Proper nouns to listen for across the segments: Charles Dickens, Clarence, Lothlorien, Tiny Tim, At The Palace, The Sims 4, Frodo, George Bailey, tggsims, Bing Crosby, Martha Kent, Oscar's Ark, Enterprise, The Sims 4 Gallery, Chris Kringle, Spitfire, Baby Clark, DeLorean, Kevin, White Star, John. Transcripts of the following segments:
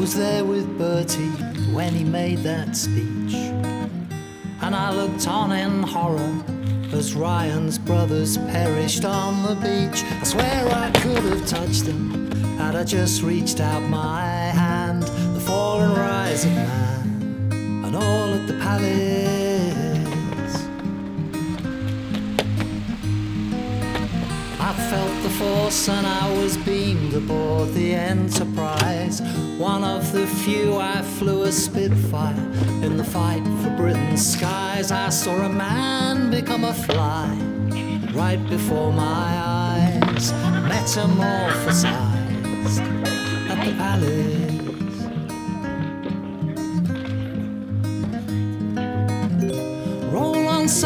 was there with Bertie when he made that speech, and I looked on in horror as Ryan's brothers perished on the beach. I swear I could have touched them had I just reached out my hand. The fall and rise of man, and all at the palace. I felt the force and I was beamed aboard the Enterprise. One of the few, I flew a Spitfire in the fight for Britain's skies. I saw a man become a fly right before my eyes, metamorphosized at the palace.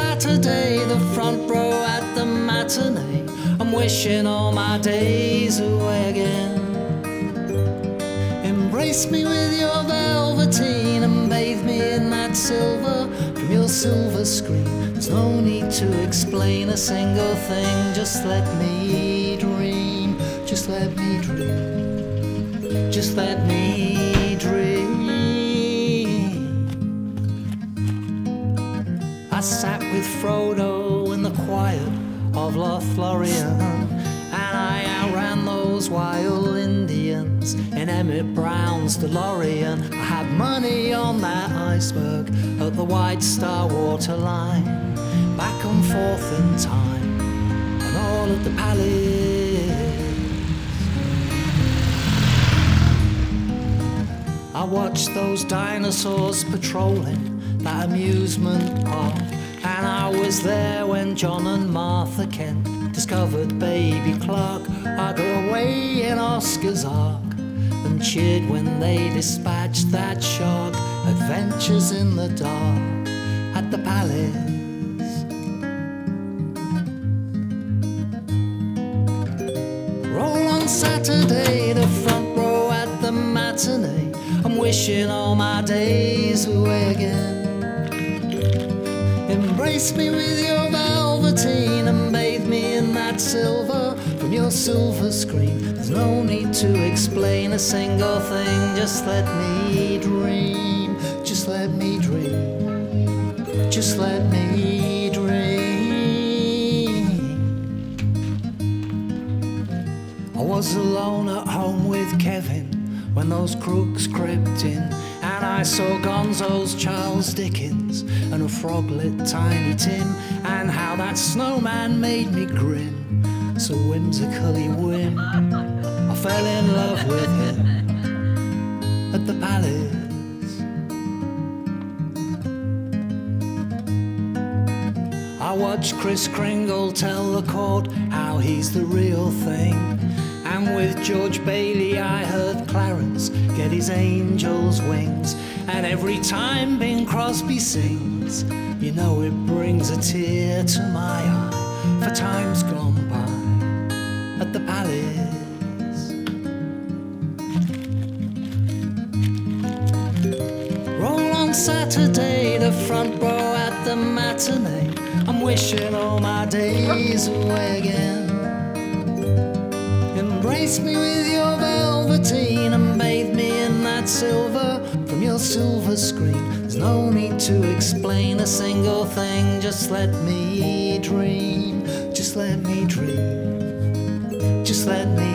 Saturday, the front row at the matinee. I'm wishing all my days away again. Embrace me with your velveteen and bathe me in that silver from your silver screen. There's no need to explain a single thing. Just let me dream. Just let me dream. Just let me dream. I sat with Frodo in the quiet of Lothlorien, and I outran those wild Indians in Emmett Brown's DeLorean. I had money on that iceberg at the White Star waterline, back and forth in time, and all at the palace. I watched those dinosaurs patrolling that amusement park, and I was there when John and Martha Kent discovered Baby Clark. I got away in Oscar's Ark and cheered when they dispatched that shark. Adventures in the dark at the palace. Roll on Saturday, the front row at the matinee. I'm wishing all my days away again. Embrace me with your velveteen and bathe me in that silver from your silver screen. There's no need to explain a single thing. Just let me dream. Just let me dream. Just let me dream. I was alone at home with Kevin when those crooks crept in, and I saw Gonzo's Charles Dickens and a frog-lit Tiny Tim, and how that snowman made me grin, so whimsically whim. I fell in love with him at the palace. I watched Chris Kringle tell the court how he's the real thing, and with George Bailey I heard Clarence get his angel's wings. And every time Bing Crosby sings, you know it brings a tear to my eye for time's gone by at the palace. Roll on Saturday, the front row at the matinee. I'm wishing all my days away again. Embrace me with your velveteen and bathe me in that silver from your silver screen. There's no need to explain a single thing. Just let me dream. Just let me dream. Just let me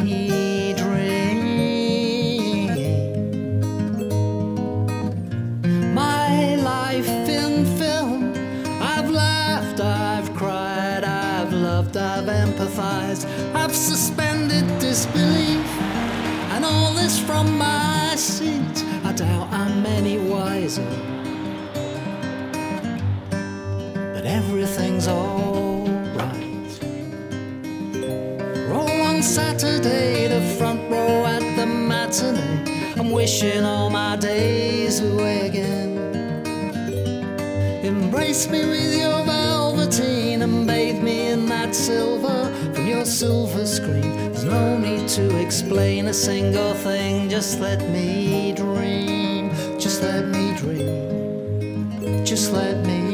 dream. My life in film. I've laughed, I've cried, I've loved, I've empathized, I've suspended disbelief, and all this from my seat. I doubt I'm any wiser, but everything's alright. Roll on Saturday, the front row at the matinee. I'm wishing all my days away again. Embrace me with your velveteen and bathe me in that silver from your silver screen. There's no need to explain a single thing. Just let me dream. Just let me dream. Just let me